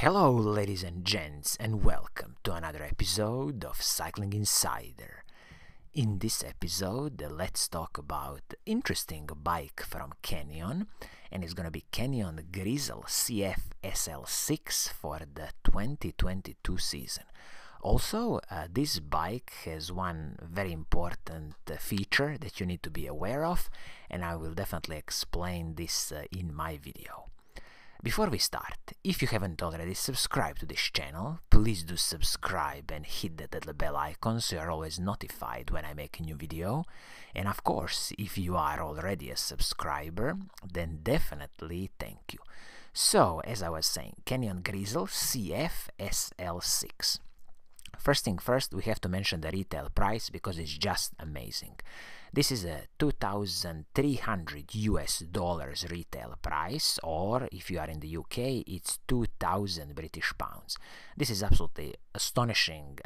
Hello ladies and gents, and welcome to another episode of Cycling Insider. In this episode let's talk about interesting bike from Canyon, and it's gonna be Canyon Grizl CF SL6 for the 2022 season. Also, this bike has one very important feature that you need to be aware of, and I will definitely explain this in my video. Before we start, if you haven't already subscribed to this channel, please do subscribe and hit that little bell icon so you're always notified when I make a new video. And of course, if you are already a subscriber, then definitely thank you. So, as I was saying, Canyon Grizl CF SL6. First thing first, we have to mention the retail price because it's just amazing. This is a $2,300 US retail price, or if you are in the UK, it's 2,000 British pounds. This is absolutely astonishing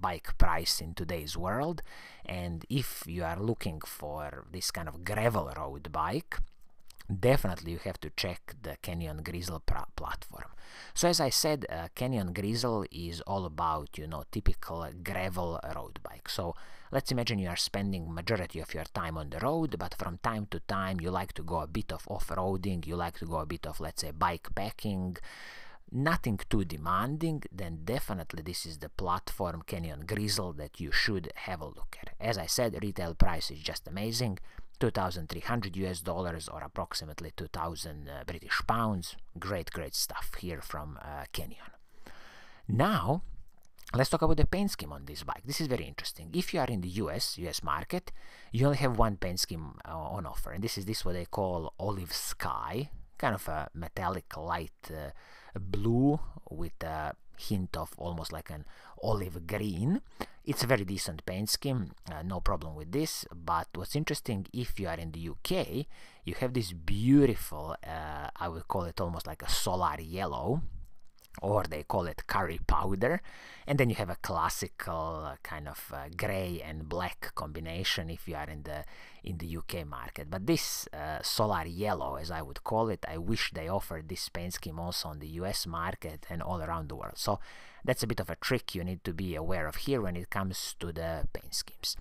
bike price in today's world, and if you are looking for this kind of gravel road bike, definitely you have to check the Canyon Grizl platform. So as I said, Canyon Grizl is all about, you know, typical gravel road bike. So let's imagine you are spending majority of your time on the road, but from time to time you like to go a bit of off-roading, you like to go a bit of, let's say, bike packing, nothing too demanding, then definitely this is the platform Canyon Grizl that you should have a look at. As I said, retail price is just amazing. $2,300 US or approximately 2,000 British pounds. Great stuff here from Canyon. Now let's talk about the paint scheme on this bike. This is very interesting. If you are in the US market, you only have one paint scheme on offer, and this is what they call olive sky, kind of a metallic light blue with a hint of almost like an olive green. It's a very decent paint scheme, no problem with this, but what's interesting, if you are in the UK, you have this beautiful, I would call it almost like a solar yellow, or they call it curry powder, and then you have a classical kind of gray and black combination if you are in the UK market. But this solar yellow, as I would call it, I wish they offered this paint scheme also on the US market and all around the world. So that's a bit of a trick you need to be aware of here when it comes to the paint schemes.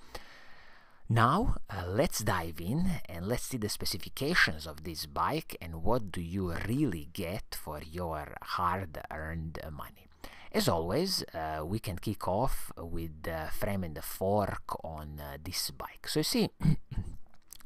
Now let's dive in and let's see the specifications of this bike and what do you really get for your hard-earned money. As always, we can kick off with the frame and the fork on this bike. So you see,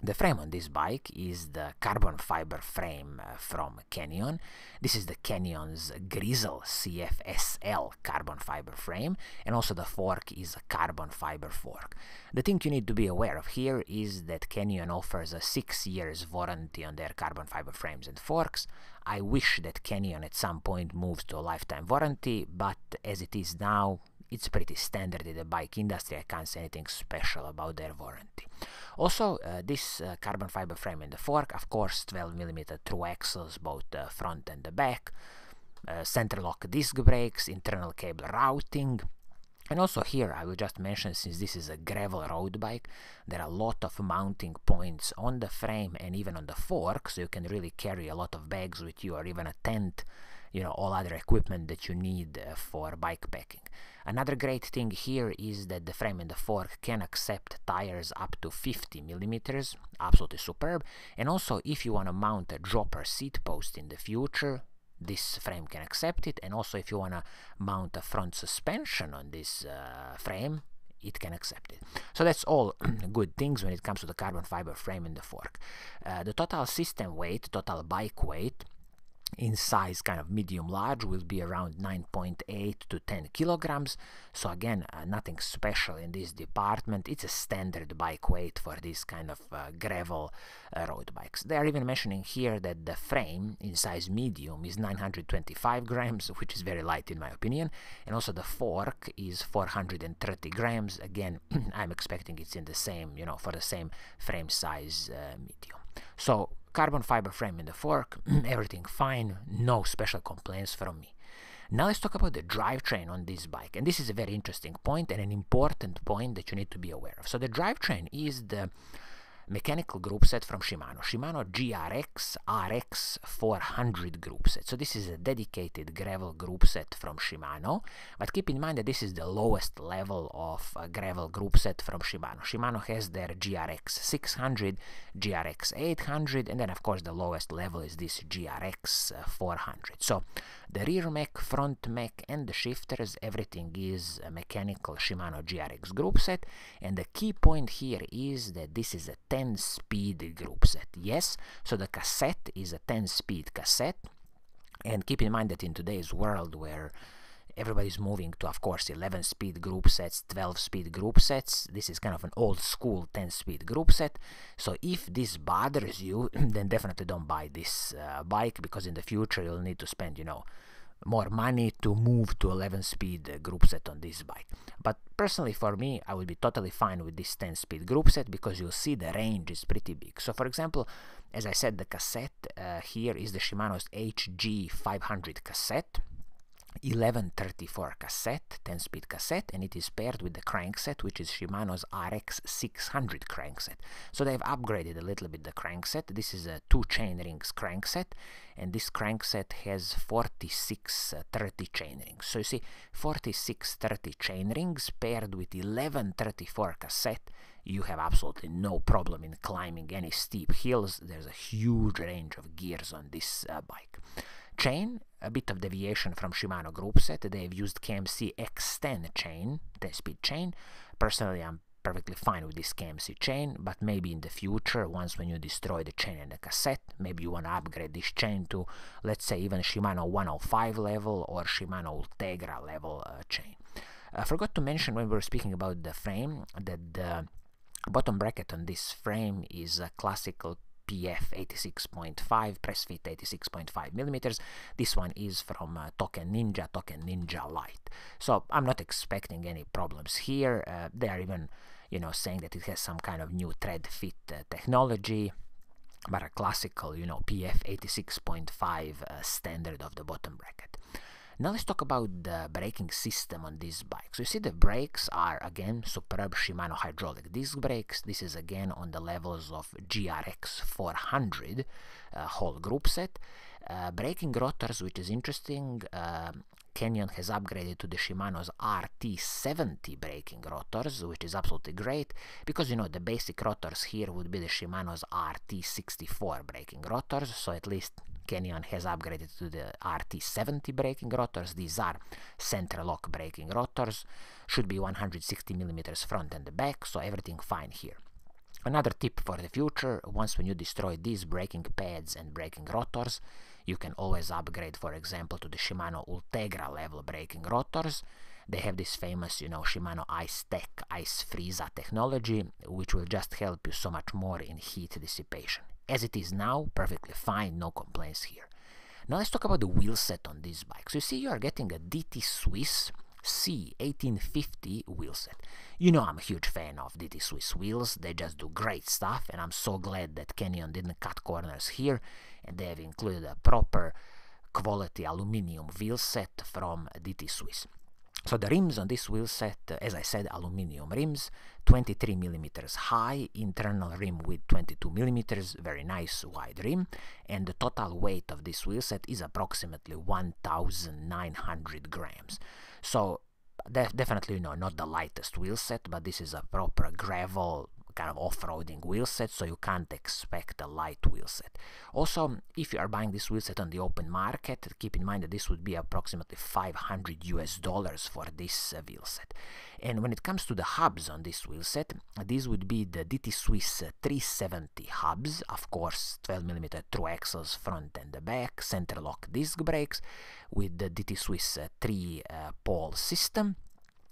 the frame on this bike is the carbon fiber frame from Canyon. This is the Canyon's Grizl CFSL carbon fiber frame, and also the fork is a carbon fiber fork. The thing you need to be aware of here is that Canyon offers a 6-year warranty on their carbon fiber frames and forks. I wish that Canyon at some point moves to a lifetime warranty, but as it is now, it's pretty standard in the bike industry. I can't say anything special about their warranty. Also, this carbon fiber frame and the fork, of course, 12mm through axles, both the front and the back, center lock disc brakes, internal cable routing. And also here, I will just mention, since this is a gravel road bike, there are a lot of mounting points on the frame and even on the fork, so you can really carry a lot of bags with you, or even a tent, you know, all other equipment that you need for bike packing. Another great thing here is that the frame and the fork can accept tires up to 50mm, absolutely superb. And also, if you want to mount a dropper seat post in the future, this frame can accept it. And also, if you want to mount a front suspension on this frame, it can accept it. So that's all good things when it comes to the carbon fiber frame and the fork. The total system weight, total bike weight, in size kind of medium large, will be around 9.8 to 10 kilograms. So again, nothing special in this department. It's a standard bike weight for this kind of gravel road bikes. They are even mentioning here that the frame in size medium is 925 grams, which is very light in my opinion, and also the fork is 430 grams. Again, I'm expecting it's in the same, you know, for the same frame size medium. So carbon fiber frame and the fork, everything fine, no special complaints from me. Now let's talk about the drivetrain on this bike, and this is a very interesting point and an important point that you need to be aware of. So the drivetrain is the mechanical groupset from Shimano, GRX RX 400 groupset. So this is a dedicated gravel groupset from Shimano, but keep in mind that this is the lowest level of gravel groupset from Shimano. Shimano has their GRX 600, GRX 800, and then of course the lowest level is this GRX 400. So the rear mech, front mech, and the shifters, everything is a mechanical Shimano GRX groupset, and the key point here is that this is a 10-speed groupset. Yes, so the cassette is a 10-speed cassette, and keep in mind that in today's world where everybody's moving to, of course, 11-speed groupsets, 12-speed groupsets, this is kind of an old-school 10-speed groupset. So if this bothers you, then definitely don't buy this bike, because in the future you'll need to spend, you know, more money to move to 11-speed groupset on this bike. But personally, for me, I would be totally fine with this 10-speed groupset, because you'll see the range is pretty big. So for example, as I said, the cassette here is the Shimano's HG500 cassette, 1134 cassette, 10-speed cassette, and it is paired with the crankset, which is Shimano's RX 600 crankset. So they've upgraded a little bit the crankset. This is a 2 chain rings crankset, and this crankset has 46 30 chain rings. So you see, 46 30 chain rings paired with 1134 cassette. You have absolutely no problem in climbing any steep hills. There's a huge range of gears on this bike. Chain, a bit of deviation from Shimano groupset. They've used KMC X10 chain, 10-speed chain. Personally, I'm perfectly fine with this KMC chain, but maybe in the future, once when you destroy the chain and the cassette, maybe you want to upgrade this chain to, let's say, even Shimano 105 level or Shimano Ultegra level chain. I forgot to mention when we were speaking about the frame that the bottom bracket on this frame is a classical PF 86.5, press fit 86.5 millimeters. This one is from Token Ninja Lite. So I'm not expecting any problems here. They are even, you know, saying that it has some kind of new thread fit technology, but a classical, you know, PF 86.5 standard of the bottom bracket. Now let's talk about the braking system on this bike. So you see the brakes are again superb Shimano hydraulic disc brakes. This is again on the levels of GRX 400 whole group set. Braking rotors, which is interesting, Canyon has upgraded to the Shimano's RT70 braking rotors, which is absolutely great, because, you know, the basic rotors here would be the Shimano's RT64 braking rotors, so at least Canyon has upgraded to the RT70 braking rotors. These are center lock braking rotors, should be 160 millimeters front and back, so everything fine here. Another tip for the future, once when you destroy these braking pads and braking rotors, you can always upgrade, for example, to the Shimano Ultegra level braking rotors. They have this famous, you know, Shimano Ice Tech, Ice Freeza technology, which will just help you so much more in heat dissipation. As it is now, perfectly fine, no complaints here. Now let's talk about the wheelset on this bike. So you see, you are getting a DT Swiss C1850 wheelset. You know, I'm a huge fan of DT Swiss wheels. They just do great stuff, and I'm so glad that Canyon didn't cut corners here, and they have included a proper quality aluminium wheelset from DT Swiss. So the rims on this wheelset, as I said, aluminium rims, 23 millimeters high, internal rim width 22 millimeters, very nice wide rim, and the total weight of this wheelset is approximately 1,900 grams. So definitely, you know, not the lightest wheelset, but this is a proper gravel kind of off-roading wheelset, so you can't expect a light wheelset. Also, if you are buying this wheelset on the open market, keep in mind that this would be approximately $500 US for this wheelset. And when it comes to the hubs on this wheelset, these would be the DT Swiss 370 hubs, of course 12mm through axles front and the back, center lock disc brakes with the DT Swiss 3-pole system.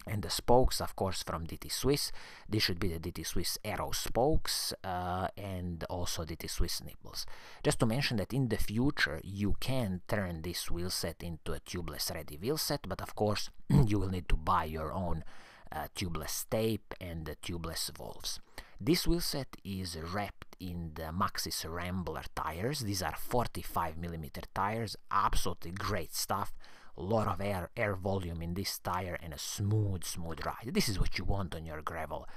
And the spokes, of course, from DT Swiss. This should be the DT Swiss Aero spokes and also DT Swiss nipples. Just to mention that in the future, you can turn this wheelset into a tubeless-ready wheelset, but of course, you will need to buy your own tubeless tape and tubeless valves. This wheelset is wrapped in the Maxxis Rambler tires. These are 45mm tires, absolutely great stuff. Lot of air volume in this tire, and a smooth ride. This is what you want on your gravel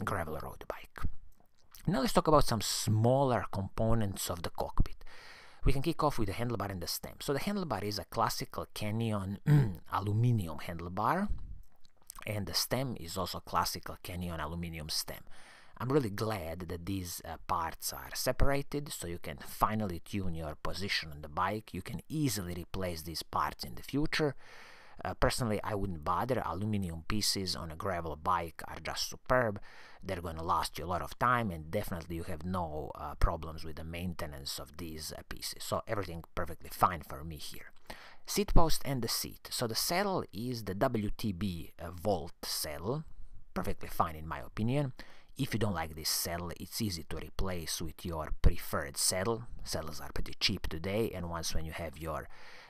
road bike. Now let's talk about some smaller components of the cockpit. We can kick off with the handlebar and the stem. So the handlebar is a classical Canyon aluminium handlebar, and the stem is also a classical Canyon aluminium stem. I'm really glad that these parts are separated, so you can finally tune your position on the bike. You can easily replace these parts in the future. Personally, I wouldn't bother. Aluminum pieces on a gravel bike are just superb. They're going to last you a lot of time, and definitely you have no problems with the maintenance of these pieces. So everything perfectly fine for me here. Seat post and the seat. So the saddle is the WTB Volt saddle. Perfectly fine in my opinion. If you don't like this saddle, it's easy to replace with your preferred saddle. Saddles are pretty cheap today, and when you have your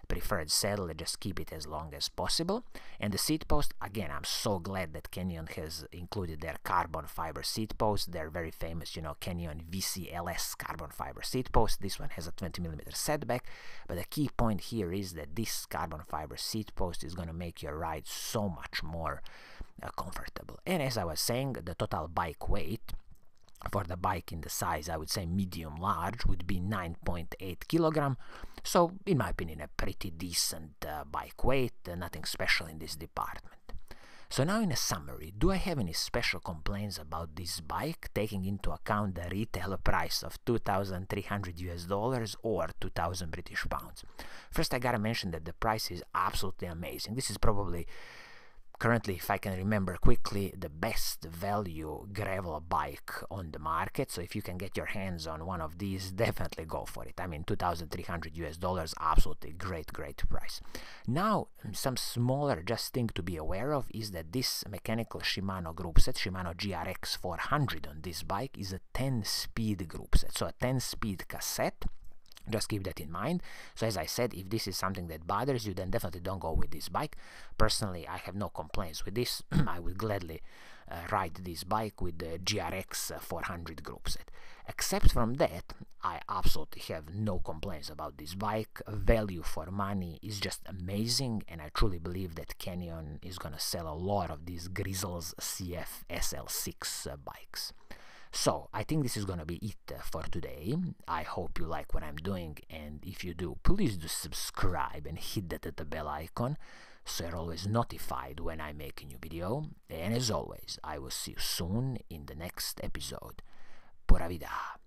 preferred saddle, just keep it as long as possible. And the seat post, again, I'm so glad that Canyon has included their carbon fiber seat post. They're very famous, you know, Canyon VCLS carbon fiber seat post. This one has a 20mm setback, but the key point here is that this carbon fiber seat post is going to make your ride so much more comfortable. And as I was saying, the total bike weight for the bike in the size, I would say medium large, would be 9.8 kg. So in my opinion, a pretty decent bike weight, nothing special in this department. So now in a summary, do I have any special complaints about this bike, taking into account the retail price of $2,300 US or 2,000 British pounds? First, I gotta mention that the price is absolutely amazing. This is probably currently, if I can remember quickly, the best value gravel bike on the market. So if you can get your hands on one of these, definitely go for it. I mean, $2,300 US, absolutely great price. Now, some smaller just thing to be aware of is that this mechanical Shimano groupset, Shimano GRX 400 on this bike, is a 10-speed groupset, so a 10-speed cassette. Just keep that in mind. So as I said, if this is something that bothers you, then definitely don't go with this bike. Personally, I have no complaints with this. I would gladly ride this bike with the GRX 400 groupset. Except from that, I absolutely have no complaints about this bike. Value for money is just amazing, and I truly believe that Canyon is going to sell a lot of these Grizl CF SL6 bikes. So, I think this is gonna be it for today. I hope you like what I'm doing, and if you do, please do subscribe and hit that bell icon so you're always notified when I make a new video. And as always, I will see you soon in the next episode. Pura vida!